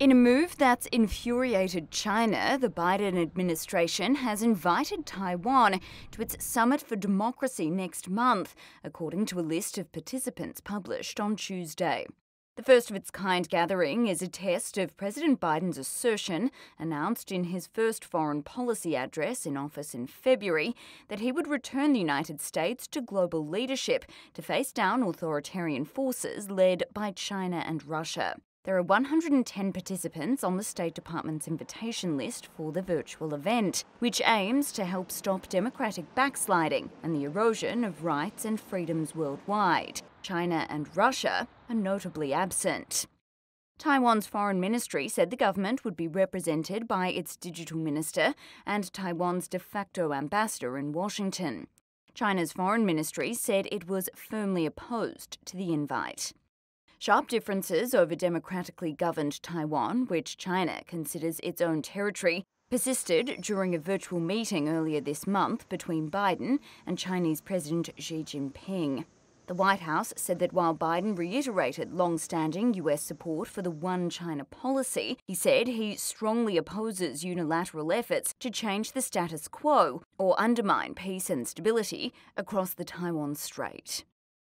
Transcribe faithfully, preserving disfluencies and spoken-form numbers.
In a move that's infuriated China, the Biden administration has invited Taiwan to its Summit for Democracy next month, according to a list of participants published on Tuesday. The first of its kind gathering is a test of President Biden's assertion, announced in his first foreign policy address in office in February, that he would return the United States to global leadership to face down authoritarian forces led by China and Russia. There are one hundred ten participants on the State Department's invitation list for the virtual event, which aims to help stop democratic backsliding and the erosion of rights and freedoms worldwide. China and Russia are notably absent. Taiwan's foreign ministry said the government would be represented by its digital minister and Taiwan's de facto ambassador in Washington. China's foreign ministry said it was firmly opposed to the invite. Sharp differences over democratically governed Taiwan, which China considers its own territory, persisted during a virtual meeting earlier this month between Biden and Chinese President Xi Jinping. The White House said that while Biden reiterated long-standing U S support for the One China policy, he said he strongly opposes unilateral efforts to change the status quo or undermine peace and stability across the Taiwan Strait.